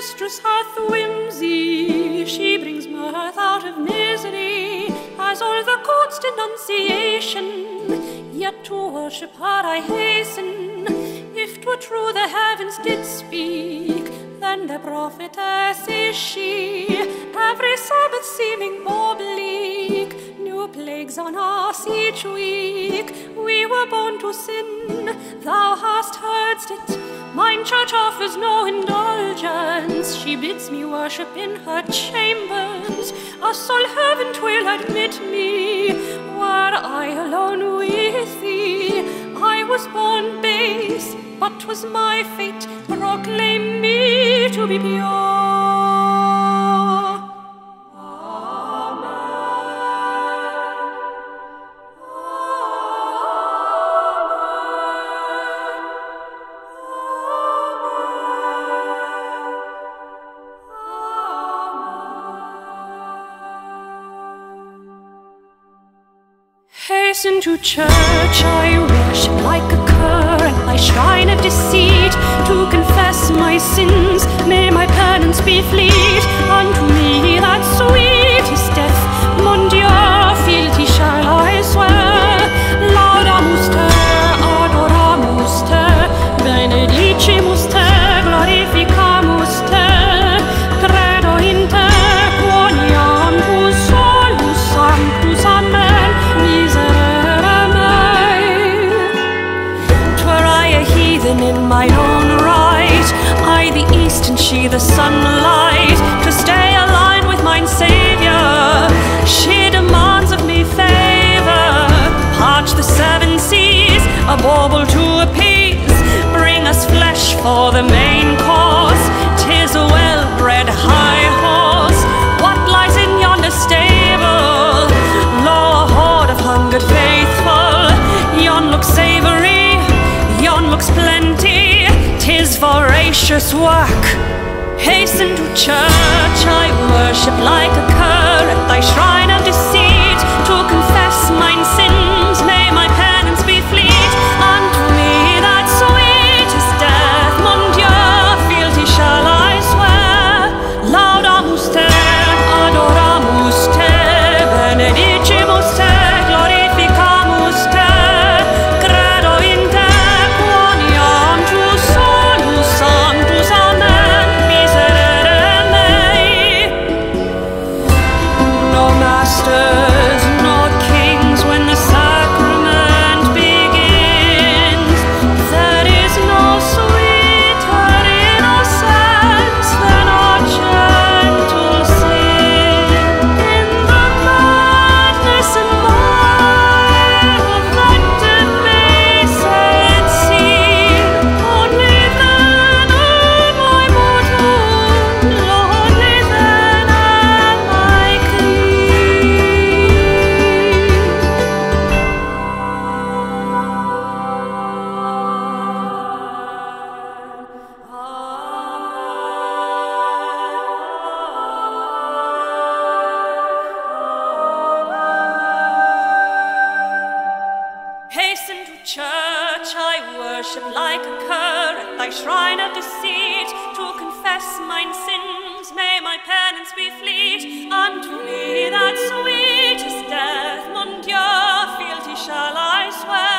mistress hath whimsy, she brings mirth out of misery, as all the court's denunciation. Yet to worship her I hasten. If 'twere true the heavens did speak, then the prophetess is she. Every Sabbath seeming more bleak, new plagues on us each week. We were born to sin, thou hast heard'st it. Mine church offers no indulgence, she bids me worship in her chambers. A sole heaven 'twill admit me, were I alone with thee. I was born base, but 'twas my fate, proclaim me to be pure. Hasten to church, I worship like a cur at thy shrine of deceit. To confess my sins, may my penance be fleet. Unto me that sweetest death, mon Dieu, fealty shall I swear. Laudamus te, adoramus te, benedicimus te, glorificamus te. Credo in te, quoniamur solus sanctus, amen. In mine own right, I the east and she the sunlight, to stay aligned with mine Saviour. She demands of me favour, parch the seven seas, a bauble to appease, bring us flesh for the main course. 'Tis a well-bred high horse, what lies in yonder stable? Lo, a horde of hungered faithful, yon looks savoury, yon looks plenty, 'tis voracious work. Hasten to church, I worship like a cur at thy shrine of deceit. To confess mine sins, may my penance be fleet. Unto me that sweetest death, mon Dieu, fealty shall I swear. Laudamus te, adoramus te, benedicimus te, glorificamus te. Unto me that sweetest death, mon Dieu, fealty shall I swear.